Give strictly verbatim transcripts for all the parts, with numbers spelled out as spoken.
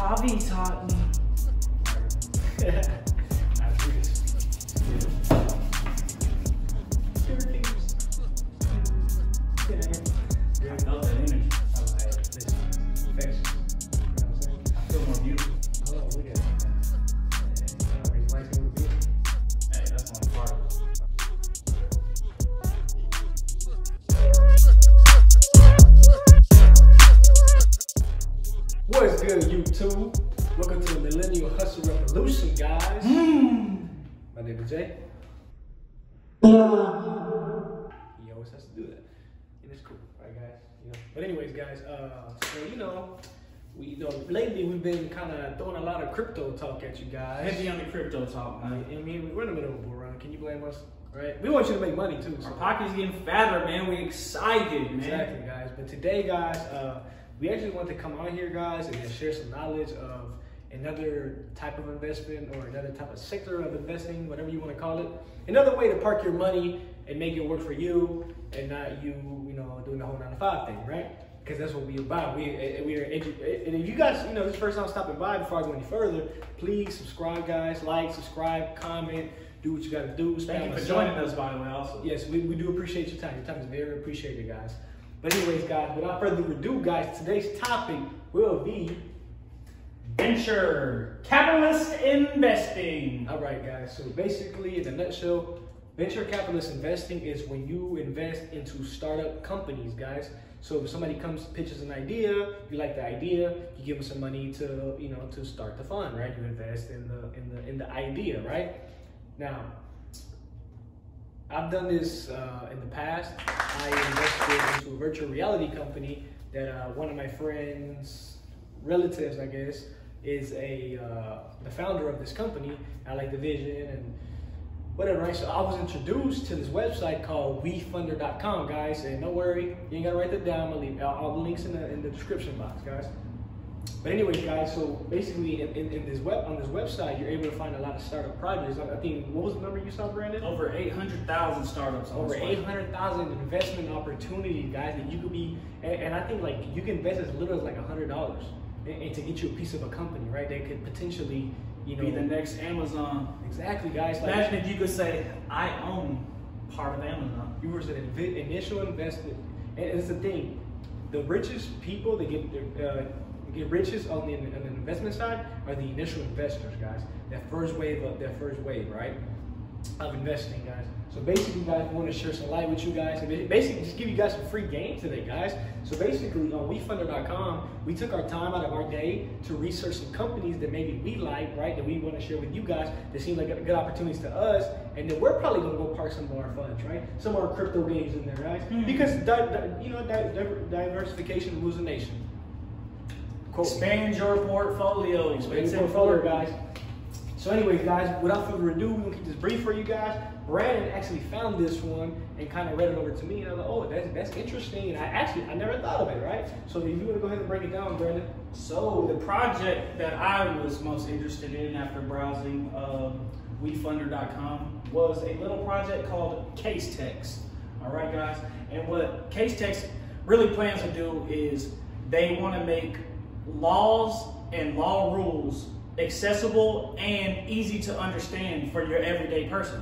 Bobby taught me. I felt that energy. I was like, this is infectious. You know what I'm saying? I feel more beautiful. Oh, look at that. What's good, YouTube? Welcome to the Millennial Hustle Revolution, guys. Mm. My name is Jay. Yeah. You always have to do that. And it's cool, right, guys? You know? But anyways, guys, uh, so, you know, we, you know, lately we've been kind of throwing a lot of crypto talk at you guys. Heavy on the crypto talk, man. I mean, we're in the middle of a bull run. Can you blame us? Right? We want you to make money, too. So. Our pocket's getting fatter, man. We're excited, man. Exactly, guys. But today, guys, uh, we actually want to come out here, guys, and just share some knowledge of another type of investment or another type of sector of investing, whatever you want to call it. Another way to park your money and make it work for you and not you, you know, doing the whole nine to five thing, right? Because that's what we about. We, we are, and if you guys, you know, this is the first time stopping by, before I go any further, please subscribe, guys, like, subscribe, comment, do what you got to do. Thank you for joining us, by the way, also. Yes, we, we do appreciate your time. Your time is very appreciated, guys. But anyways, guys, without further ado, guys, today's topic will be venture capitalist investing. All right, guys. So basically, in a nutshell, venture capitalist investing is when you invest into startup companies, guys. So if somebody comes, pitches an idea, you like the idea, you give them some money to, you know, to start the fund, right? You invest in the in the in the idea, right? Now, I've done this uh, in the past. I invested into a virtual reality company that uh, one of my friends, relatives, I guess, is a uh, the founder of this company. I like the vision and whatever, right? So I was introduced to this website called we funder dot com, guys. And don't worry, you ain't gotta write that down. I'll leave all the links in the in the description box, guys. But anyways, guys, so basically in, in, in this web on this website, you're able to find a lot of startup projects. I think, what was the number you saw, Brandon? Over eight hundred thousand startups. Over eight hundred thousand investment opportunities, guys, that you could be, and, and I think like you can invest as little as like one hundred dollars and, and to get you a piece of a company, right? That could potentially, you know, be the next Amazon. Exactly, guys. Like, imagine if you could say, I own part of Amazon. You were an initial investment, and it's the thing, the richest people that get their, uh, the richest on the, on the investment side are the initial investors, guys. That first wave of that first wave, right? Of investing, guys. So basically, guys, we want to share some light with you guys. And basically, just give you guys some free game today, guys. So basically, on we funder dot com, we took our time out of our day to research some companies that maybe we like, right? That we want to share with you guys that seem like good opportunities to us, and then we're probably gonna go park some more funds, right? Some more crypto games in there, right? Mm-hmm. Because di di you know, di di diversification moves the nation. Cool. Expand your portfolio. Expand your portfolio, guys. So anyways, guys, without further ado, we're going to keep this brief for you guys. Brandon actually found this one and kind of read it over to me. And I was like, oh, that's, that's interesting. And I actually, I never thought of it, right? So if you want to go ahead and break it down, Brandon. So the project that I was most interested in after browsing uh, we funder dot com was a little project called Case Text. All right, guys. And what Case Text really plans to do is they want to make laws and law rules accessible and easy to understand for your everyday person.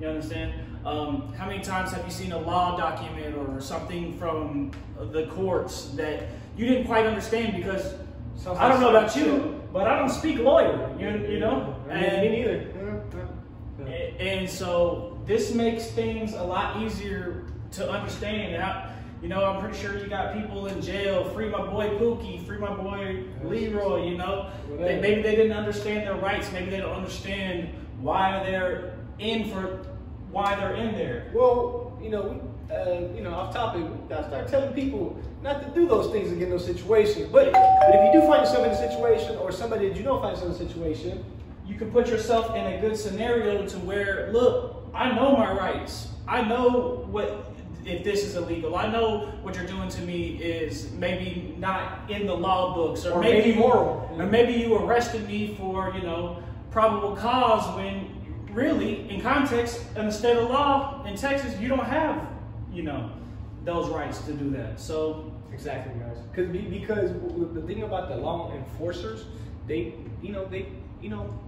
You understand? Um, how many times have you seen a law document or something from the courts that you didn't quite understand because sounds I don't know about you, but I don't speak lawyer. You, you know? And, me neither. And so this makes things a lot easier to understand. And I, You know, I'm pretty sure you got people in jail. Free my boy Pookie. Free my boy Leroy. You know, they, maybe they didn't understand their rights. Maybe they don't understand why they're in for, why they're in there. Well, you know, we, uh, you know, off topic. We gotta start telling people not to do those things and get in those situations. But, but if you do find yourself in a situation, or somebody that you don't find yourself in a situation, you can put yourself in a good scenario to where, look, I know my rights. I know what. If this is illegal, I know what you're doing to me is maybe not in the law books, or, or maybe moral, or maybe you arrested me for, you know, probable cause when really, in context, in the state of law in Texas, you don't have, you know, those rights to do that. So exactly, guys, because because the thing about the law enforcers they, you know, they, you know,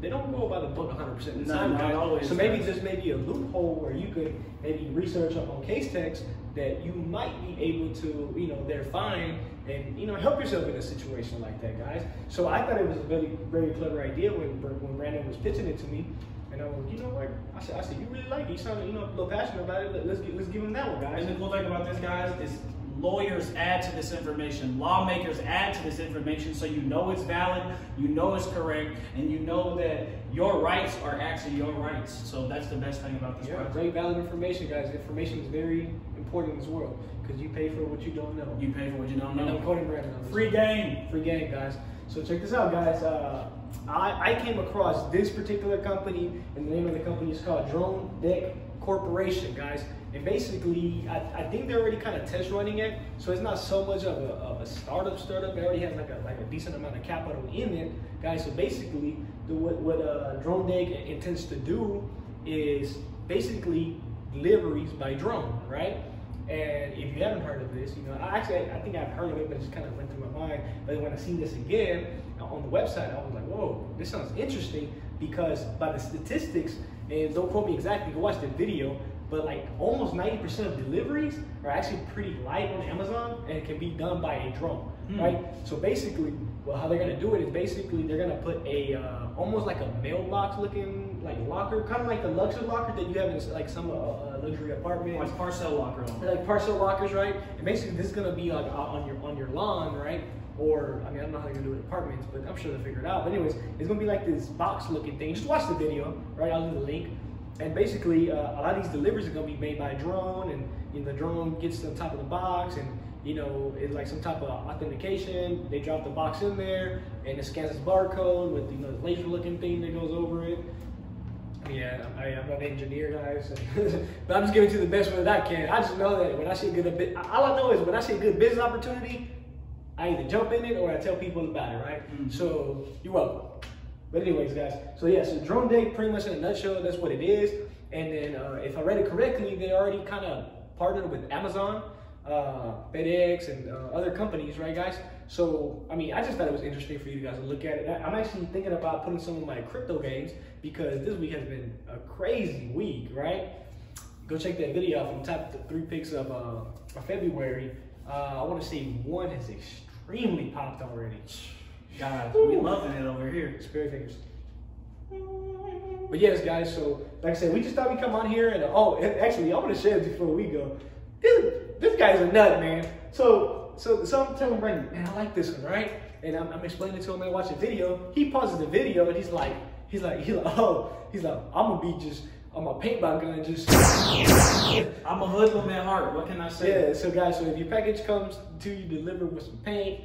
they don't go by the book one hundred percent of the time. Not always. So maybe there's maybe a loophole where you could maybe research up on Case Text that you might be able to, you know, they're fine and, you know, help yourself in a situation like that, guys. So I thought it was a very, very clever idea when, when Brandon was pitching it to me. And I was, you know what? I said, I said, you really like it. You sound, you know, a little passionate about it. Let's get, let's give him that one, guys. And the cool thing about this, guys, is lawyers add to this information. Lawmakers add to this information, so you know it's valid, you know it's correct, and you know that your rights are actually your rights. So that's the best thing about this yeah, project. Great, valid information, guys. Information is very important in this world because you pay for what you don't know. You pay for what you don't know. And I'm quoting Brandon. Free game. Free game, guys. So check this out, guys. Uh, I, I came across this particular company, and the name of the company is called Drone Deck Corporation, guys. And basically, I, I think they're already kind of test running it, so it's not so much of a, of a startup startup. It already has like a, like a decent amount of capital in it, guys. So basically, the, what, what uh, Drone Deck intends to do is basically deliveries by drone, right? And if you haven't heard of this, you know, I actually, I think I've heard of it, but it just kind of went through my mind. But when I see this again on the website, I was like, whoa, this sounds interesting, because by the statistics, and don't quote me exactly, go watch the video, but like almost ninety percent of deliveries are actually pretty light on Amazon and can be done by a drone, mm. right? So basically, well, how they're gonna do it is basically they're gonna put a, uh, almost like a mailbox looking, like locker, kind of like the luxury locker that you have in like some uh, luxury apartment. Like parcel locker. Like parcel lockers, right? And basically this is gonna be like on your on your lawn, right? Or, I mean, I don't know how they're gonna do it in apartments, but I'm sure they'll figure it out. But anyways, it's gonna be like this box looking thing. Just watch the video, right? I'll leave the link. And basically uh, a lot of these deliveries are gonna be made by a drone, and you know, the drone gets to the top of the box, and you know, it's like some type of authentication. They drop the box in there and it scans its barcode with, you know, the laser looking thing that goes over it. Yeah, I mean, I'm not an engineer, guys, so but I'm just giving you the best way that I can. I just know that when I see a good, bit, all I know is when I see a good business opportunity, I either jump in it or I tell people about it, right? Mm-hmm. So you're welcome. But anyways, guys, so yeah, so Drone Deck, pretty much in a nutshell, that's what it is. And then uh, if I read it correctly, they already kind of partnered with Amazon, uh, FedEx, and uh, other companies, right, guys? So, I mean, I just thought it was interesting for you guys to look at it. I'm actually thinking about putting some of my crypto games, because this week has been a crazy week, right? Go check that video out from the top three picks of, uh, of February. Uh, I want to say one has extremely popped already. Guys, we loving it over here. Spirit fingers. But yes, guys, so like I said, we just thought we'd come on here and, oh, actually, I want to share this before we go. This, this guy's a nut, man. So, So, so I'm telling Brandon, man, I like this one, right? And I'm, I'm explaining it to him, and I watch a video. He pauses the video, and he's like, he's like, he's like, oh, he's like, I'm gonna be just, I'm a paintball gun, and just. I'm a hoodlum at heart. What can I say? Yeah. So guys, so if your package comes to you delivered with some paint,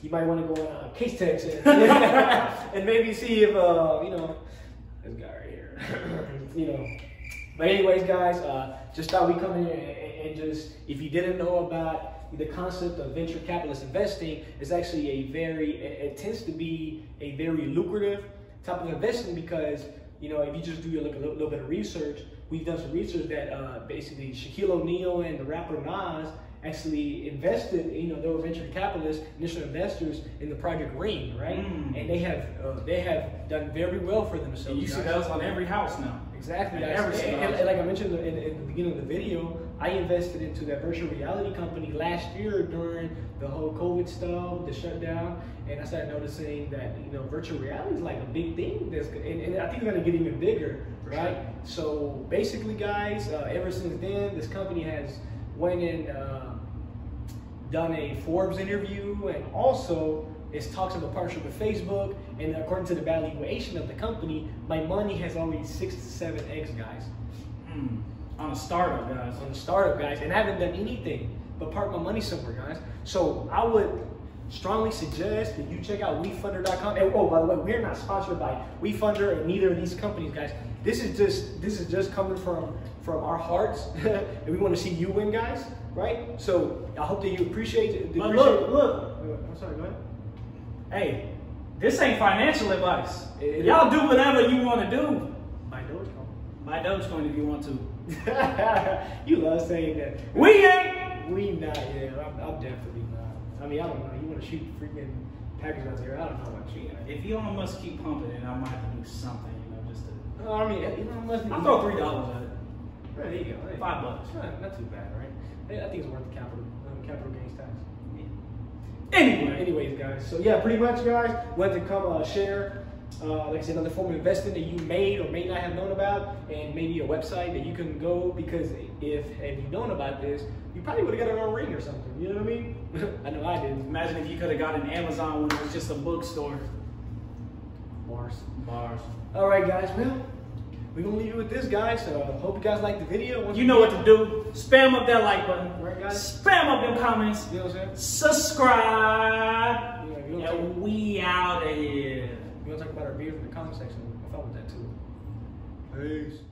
you might want to go on uh, Case Text and, and maybe see if, uh, you know, this guy right here, you know. But anyways, guys, uh, just thought we come in and, and just, if you didn't know about the concept of venture capitalist investing, is actually a very, it, it tends to be a very lucrative type of investing, because, you know, if you just do your little, little bit of research, we've done some research that uh, basically Shaquille O'Neal and the rapper Nas actually invested, you know, they were venture capitalists, initial investors in the Project Green, right? Mm. And they have uh, they have done very well for themselves. And you see those on every house now. Exactly. And every and, and, and like I mentioned in, in the beginning of the video, I invested into that virtual reality company last year during the whole COVID stuff, the shutdown, and I started noticing that, you know, virtual reality is like a big thing. That's and, and I think it's gonna get even bigger, right? Sure. So basically, guys, uh, ever since then, this company has went and uh, done a Forbes interview, and also it talks of a partnership with Facebook. And according to the valuation of the company, my money has already six to seven X, guys. Mm. On a startup, guys. On a startup, guys. And I haven't done anything but park my money somewhere, guys. So I would strongly suggest that you check out WeFunder dot com. And oh, by the way, we're not sponsored by WeFunder and neither of these companies, guys. This is just this is just coming from from our hearts, and we want to see you win, guys. Right? So I hope that you appreciate it. But look, look. I'm sorry. Go ahead. Hey, this ain't financial advice. Y'all do whatever you want to do. Buy Dogecoin. Buy Dogecoin if you want to. You love saying that. We ain't. We not. Yeah, I'm, I'm definitely not. I mean, I don't know. You want to shoot freaking package out there. I don't know about you. Yeah. If Elon Musk keep pumping it, I might have to do something, you know, just to. No, I mean, Elon Musk. I throw three dollars at it. Right, there you go. Right. Five bucks. Not, not too bad, right? I think it's worth the capital um, capital gains tax. Yeah. Anyway, anyways, guys. So yeah, pretty much, guys. Whether to come uh, share. Uh, like I said, another form of investing that you may or may not have known about, and maybe a website that you can go, because if had you known about this, you probably would have got it on Ring or something. You know what I mean? I know I did. Imagine if you could have got an Amazon when it was just a bookstore. Bars. Bars. All right, guys. Well, we're gonna leave you with this, guys. So uh, hope you guys liked the video. Once you know what to do. Spam up that like button. Right, guys? Spam up them comments. You know what I'm saying? Subscribe. Yeah, you know what I'm and we out of here. We'll talk about our beers in the comment section. I thought with that too. Peace.